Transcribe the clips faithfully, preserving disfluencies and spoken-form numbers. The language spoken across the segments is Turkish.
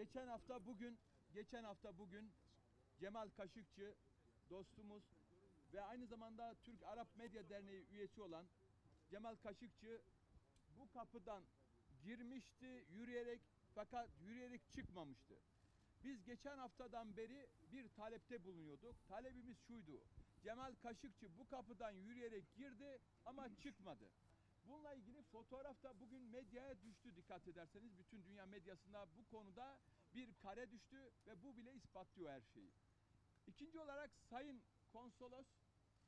Geçen hafta bugün geçen hafta bugün Cemal Kaşıkçı dostumuz ve aynı zamanda Türk Arap Medya Derneği üyesi olan Cemal Kaşıkçı bu kapıdan girmişti yürüyerek, fakat yürüyerek çıkmamıştı. Biz geçen haftadan beri bir talepte bulunuyorduk. Talebimiz şuydu: Cemal Kaşıkçı bu kapıdan yürüyerek girdi ama çıkmadı. Bununla ilgili fotoğraf da bugün medyaya düştü, dikkat ederseniz. Bütün dünya medyasında bu konuda bir kare düştü ve bu bile ispatlıyor her şeyi. İkinci olarak Sayın Konsolos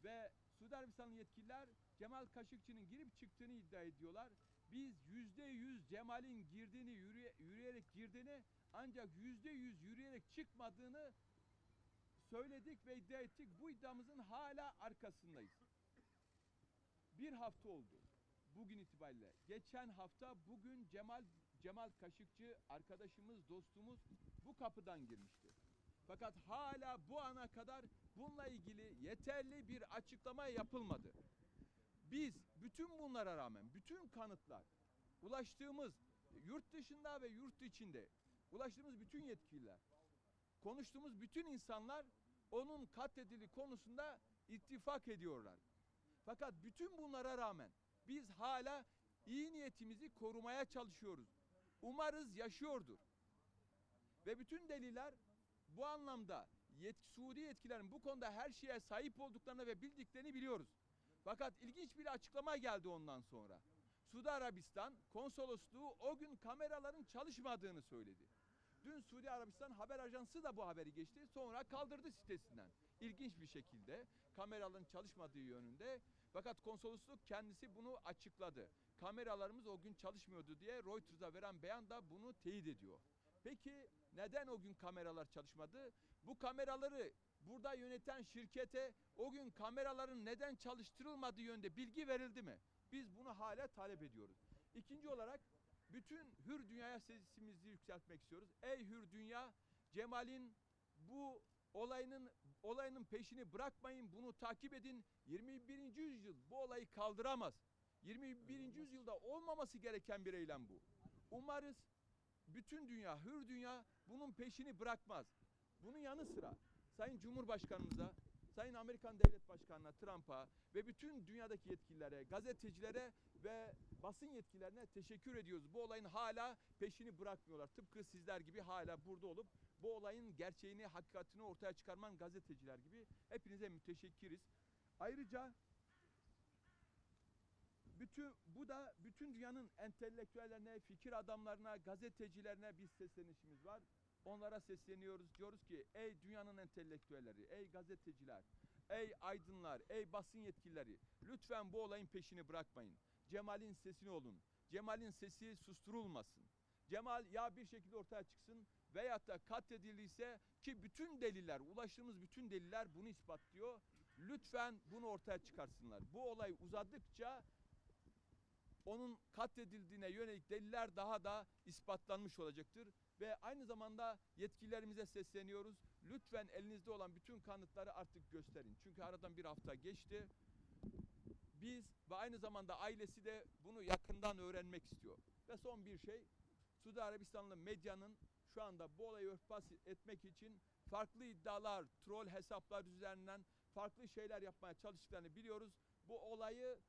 ve Suudi Arabistanlı yetkililer Cemal Kaşıkçı'nın girip çıktığını iddia ediyorlar. Biz yüzde yüz Cemal'in girdiğini, yürüye, yürüyerek girdiğini, ancak yüzde yüz yürüyerek çıkmadığını söyledik ve iddia ettik. Bu iddiamızın hala arkasındayız. Bir hafta oldu bugün itibariyle. Geçen hafta bugün Cemal Cemal Kaşıkçı arkadaşımız, dostumuz bu kapıdan girmişti. Fakat hala bu ana kadar bununla ilgili yeterli bir açıklama yapılmadı. Biz bütün bunlara rağmen, bütün kanıtlar, ulaştığımız yurt dışında ve yurt içinde ulaştığımız bütün yetkililer, konuştuğumuz bütün insanlar onun katledildiği konusunda ittifak ediyorlar. Fakat bütün bunlara rağmen biz hala iyi niyetimizi korumaya çalışıyoruz. Umarız yaşıyordur. Ve bütün deliller bu anlamda yetki, Suudi yetkilerin bu konuda her şeye sahip olduklarını ve bildiklerini biliyoruz. Fakat ilginç bir açıklama geldi ondan sonra. Suudi Arabistan konsolosluğu o gün kameraların çalışmadığını söyledi. Dün Suudi Arabistan haber ajansı da bu haberi geçti. Sonra kaldırdı sitesinden. İlginç bir şekilde kameraların çalışmadığı yönünde. Fakat konsolosluk kendisi bunu açıkladı. Kameralarımız o gün çalışmıyordu diye Reuters'a veren beyan da bunu teyit ediyor. Peki neden o gün kameralar çalışmadı? Bu kameraları burada yöneten şirkete o gün kameraların neden çalıştırılmadığı yönde bilgi verildi mi? Biz bunu hala talep ediyoruz. İkinci olarak bütün hür dünyaya sesimizi yükseltmek istiyoruz. Ey hür dünya, Cemal'in bu olayının olayının peşini bırakmayın, bunu takip edin. yirmi birinci yüzyıl bu olayı kaldıramaz. yirmi birinci yüzyılda olmaması gereken bir eylem bu. Umarız bütün dünya, hür dünya bunun peşini bırakmaz. Bunun yanı sıra Sayın Cumhurbaşkanımıza, Sayın Amerikan Devlet Başkanı'na, Trump'a ve bütün dünyadaki yetkililere, gazetecilere ve basın yetkililerine teşekkür ediyoruz. Bu olayın hala peşini bırakmıyorlar. Tıpkı sizler gibi hala burada olup bu olayın gerçeğini, hakikatini ortaya çıkarman gazeteciler gibi hepinize müteşekkiriz. Ayrıca bütün bu da bütün dünyanın entelektüellerine, fikir adamlarına, gazetecilerine bir seslenişimiz var. Onlara sesleniyoruz, diyoruz ki ey dünyanın entelektüelleri, ey gazeteciler, ey aydınlar, ey basın yetkilileri, lütfen bu olayın peşini bırakmayın. Cemal'in sesini olun. Cemal'in sesi susturulmasın. Cemal ya bir şekilde ortaya çıksın veyahut da katledildiyse, ki bütün deliller, ulaştığımız bütün deliller bunu ispatlıyor. Lütfen bunu ortaya çıkarsınlar. Bu olay uzadıkça onun katledildiğine yönelik deliller daha da ispatlanmış olacaktır. Ve aynı zamanda yetkililerimize sesleniyoruz. Lütfen elinizde olan bütün kanıtları artık gösterin. Çünkü aradan bir hafta geçti. Biz ve aynı zamanda ailesi de bunu yakından öğrenmek istiyor. Ve son bir şey, Suudi Arabistanlı medyanın şu anda bu olayı örtbas etmek için farklı iddialar, troll hesaplar üzerinden farklı şeyler yapmaya çalıştıklarını biliyoruz. Bu olayı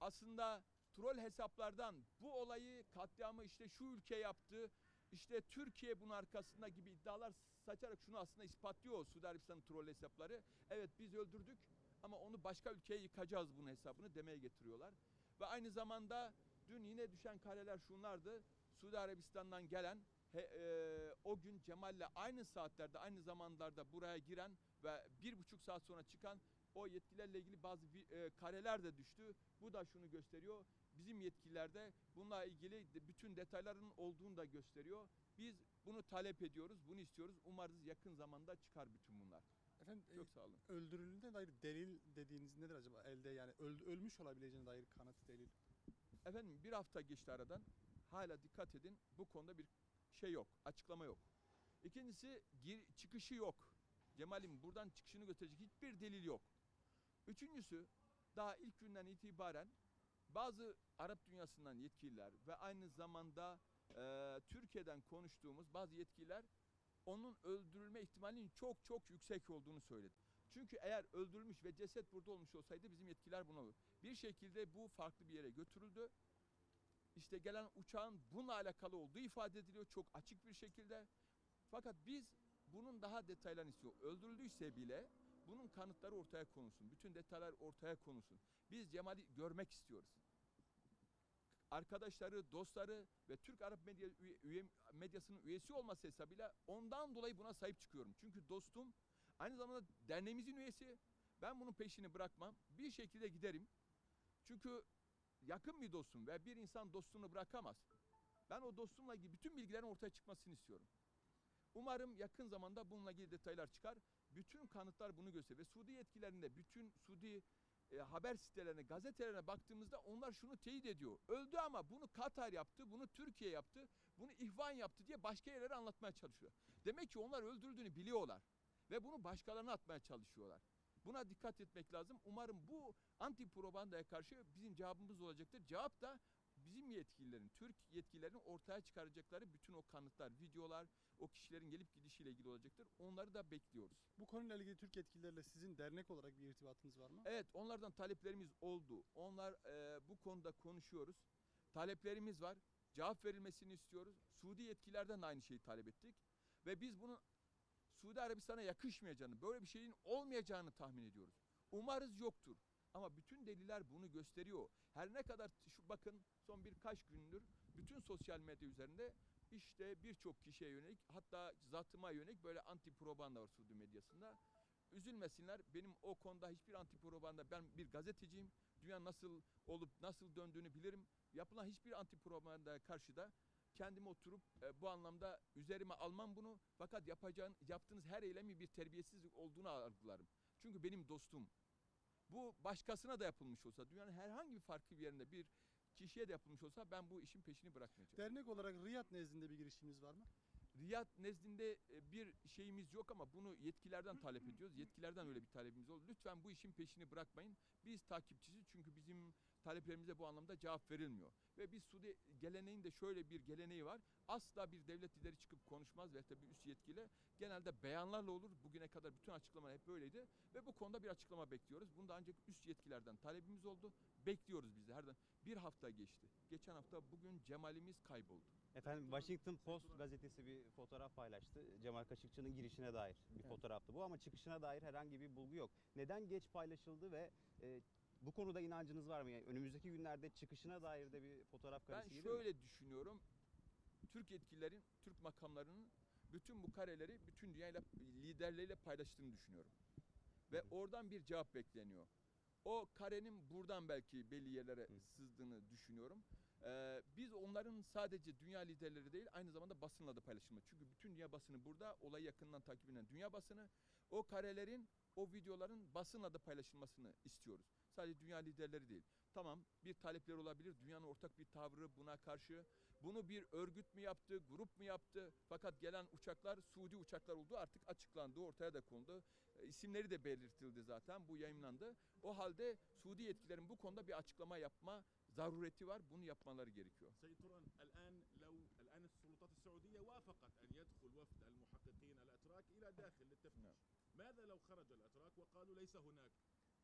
aslında troll hesaplardan, bu olayı, katliamı işte şu ülke yaptı, İşte Türkiye bunun arkasında gibi iddialar saçarak şunu aslında ispatlıyor Suudi Arabistan'ın troll hesapları. Evet biz öldürdük ama onu başka ülkeye yıkacağız, bunun hesabını demeye getiriyorlar. Ve aynı zamanda dün yine düşen kareler şunlardı. Suudi Arabistan'dan gelen he, e, o gün Cemal'le aynı saatlerde, aynı zamanlarda buraya giren ve bir buçuk saat sonra çıkan o yetkilerle ilgili bazı e, kareler de düştü. Bu da şunu gösteriyor. Bizim yetkililerde bununla ilgili bütün detayların olduğunu da gösteriyor. Biz bunu talep ediyoruz, bunu istiyoruz. Umarız yakın zamanda çıkar bütün bunlar. Efendim, çok sağ olun. Öldürüldüğüne dair delil dediğiniz nedir acaba? Elde yani öl, ölmüş olabileceğine dair kanıt, delil. Efendim bir hafta geçti aradan. Hala dikkat edin, bu konuda bir şey yok, açıklama yok. İkincisi gir, çıkışı yok. Cemal'in buradan çıkışını gösterecek hiçbir delil yok. Üçüncüsü daha ilk günden itibaren bazı Arap dünyasından yetkililer ve aynı zamanda e, Türkiye'den konuştuğumuz bazı yetkililer onun öldürülme ihtimalinin çok çok yüksek olduğunu söyledi. Çünkü eğer öldürülmüş ve ceset burada olmuş olsaydı bizim yetkililer buna olur. Bir şekilde bu farklı bir yere götürüldü. İşte gelen uçağın bununla alakalı olduğu ifade ediliyor çok açık bir şekilde. Fakat biz bunun daha detaylarını istiyoruz. Öldürüldüyse bile bunun kanıtları ortaya konulsun. Bütün detaylar ortaya konulsun. Biz Cemal'i görmek istiyoruz. Arkadaşları, dostları ve Türk Arap Medya üye, medyasının üyesi olması hesabıyla ondan dolayı buna sahip çıkıyorum. Çünkü dostum aynı zamanda derneğimizin üyesi. Ben bunun peşini bırakmam. Bir şekilde giderim. Çünkü yakın bir dostum ve bir insan dostunu bırakamaz. Ben o dostumla ilgili bütün bilgilerin ortaya çıkmasını istiyorum. Umarım yakın zamanda bununla ilgili detaylar çıkar. Bütün kanıtlar bunu gösteriyor. Ve Suudi yetkilerinde, bütün Suudi e, haber sitelerine, gazetelerine baktığımızda onlar şunu teyit ediyor. Öldü ama bunu Katar yaptı, bunu Türkiye yaptı, bunu İhvan yaptı diye başka yerlere anlatmaya çalışıyor. Demek ki onlar öldürdüğünü biliyorlar. Ve bunu başkalarına atmaya çalışıyorlar. Buna dikkat etmek lazım. Umarım bu anti propagandaya karşı bizim cevabımız olacaktır. Cevap da bizim yetkililerin, Türk yetkililerinin ortaya çıkaracakları bütün o kanıtlar, videolar, o kişilerin gelip gidişiyle ilgili olacaktır. Onları da bekliyoruz. Bu konuyla ilgili Türk yetkilileriyle sizin dernek olarak bir irtibatınız var mı? Evet, onlardan taleplerimiz oldu. Onlar e, bu konuda konuşuyoruz. Taleplerimiz var. Cevap verilmesini istiyoruz. Suudi yetkililerden aynı şeyi talep ettik. Ve biz bunun Suudi Arabistan'a yakışmayacağını, böyle bir şeyin olmayacağını tahmin ediyoruz. Umarız yoktur. Ama bütün deliller bunu gösteriyor. Her ne kadar şu bakın son birkaç gündür bütün sosyal medya üzerinde işte birçok kişiye yönelik, hatta zatıma yönelik böyle anti propaganda var Suudi medyasında. Üzülmesinler. Benim o konuda hiçbir anti propaganda, ben bir gazeteciyim. Dünya nasıl olup nasıl döndüğünü bilirim. Yapılan hiçbir anti propagandaya karşı da kendime oturup e, bu anlamda üzerime almam bunu. Fakat yapacağın, yaptığınız her eylemin bir terbiyesizlik olduğunu algılarım. Çünkü benim dostum. Bu başkasına da yapılmış olsa, dünyanın herhangi bir farklı bir yerinde bir kişiye de yapılmış olsa ben bu işin peşini bırakmayacağım. Dernek olarak Riyad nezdinde bir girişimimiz var mı? Riyad nezdinde bir şeyimiz yok ama bunu yetkilerden talep ediyoruz. Yetkilerden öyle bir talebimiz oldu. Lütfen bu işin peşini bırakmayın. Biz takipçisi, çünkü bizim taleplerimize bu anlamda cevap verilmiyor. Ve biz Suudi geleneğin de şöyle bir geleneği var. Asla bir devlet lideri çıkıp konuşmaz ve tabii üst yetkili genelde beyanlarla olur. Bugüne kadar bütün açıklamalar hep böyleydi. Ve bu konuda bir açıklama bekliyoruz. Bunu da ancak üst yetkilerden talebimiz oldu. Bekliyoruz biz de herden. Bir hafta geçti. Geçen hafta bugün Cemal'imiz kayboldu. Efendim, Washington Post gazetesi bir fotoğraf paylaştı. Cemal Kaşıkçı'nın girişine dair bir evet. fotoğraftı bu ama çıkışına dair herhangi bir bulgu yok. Neden geç paylaşıldı ve e, bu konuda inancınız var mı? Yani önümüzdeki günlerde çıkışına dair de bir fotoğraf karesi gelir mi? Ben şöyle düşünüyorum. Türk yetkililerin, Türk makamlarının bütün bu kareleri bütün dünyayla, liderleriyle paylaştığını düşünüyorum. Ve oradan bir cevap bekleniyor. O karenin buradan belki belli yerlere Hı. sızdığını düşünüyorum. Ee, biz onların sadece dünya liderleri değil, aynı zamanda basınla da paylaşılma. Çünkü bütün dünya basını burada, olayı yakından takip eden dünya basını, o karelerin, o videoların basınla da paylaşılmasını istiyoruz. Sadece dünya liderleri değil. Tamam, bir talepler olabilir, dünyanın ortak bir tavrı buna karşı. Bunu bir örgüt mü yaptı, grup mu yaptı? Fakat gelen uçaklar Suudi uçaklar olduğu artık açıklandı, ortaya da kondu. E, isimleri de belirtildi zaten, bu yayımlandı. O halde Suudi yetkililerin bu konuda bir açıklama yapma zarureti var, bunu yapmaları gerekiyor. Sayın Turan, الآن لو الآن السلطات السعودية وافقت أن يدخل وفد المحققين الأتراك إلى داخل للتفتيش. ماذا لو خرج الأتراك وقالوا ليس هناك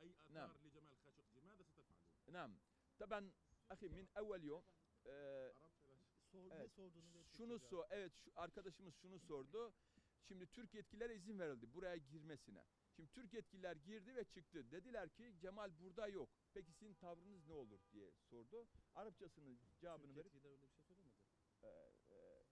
أي آثار لجمال خاشقجي؟ ماذا ستفعلون؟ نعم. طبعا أخي من أول يوم şunu sor. Evet, şu arkadaşımız şunu sordu. Şimdi Türk yetkililere izin verildi buraya girmesine. Şimdi Türk yetkililer girdi ve çıktı. Dediler ki Cemal burada yok. Peki sizin tavrınız ne olur diye sordu. Arapçasının cevabını Türk verip... Türk yetkililer öyle bir şey söylemedi. E, e,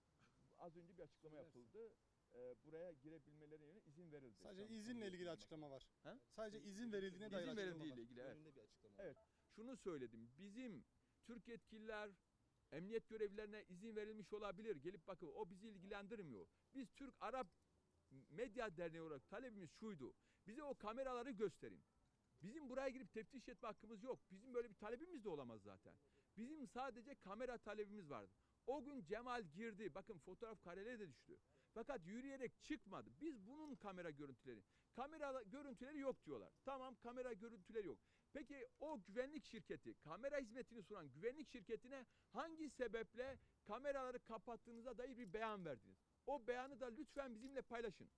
az önce bir açıklama Söylersin. yapıldı. E, buraya girebilmelerine yönelik izin verildi. Sadece Şu izinle ilgili açıklama var. Ha? Sadece izin verildiğine dair izin açıklama var. Ilgili, evet. Bir açıklama var. Evet. Şunu söyledim. Bizim Türk yetkililer emniyet görevlilerine izin verilmiş olabilir. Gelip bakın, o bizi ilgilendirmiyor. Biz Türk Arap Medya Derneği olarak talebimiz şuydu. Bize o kameraları gösterin. Bizim buraya girip teftiş etme hakkımız yok. Bizim böyle bir talebimiz de olamaz zaten. Bizim sadece kamera talebimiz vardı. O gün Cemal girdi. Bakın fotoğraf kareleri de düştü. Fakat yürüyerek çıkmadı. Biz bunun kamera görüntüleri. Kamera görüntüleri yok diyorlar. Tamam, kamera görüntüleri yok. Peki o güvenlik şirketi, kamera hizmetini sunan güvenlik şirketine hangi sebeple kameraları kapattığınıza dair bir beyan verdiniz? O beyanı da lütfen bizimle paylaşın.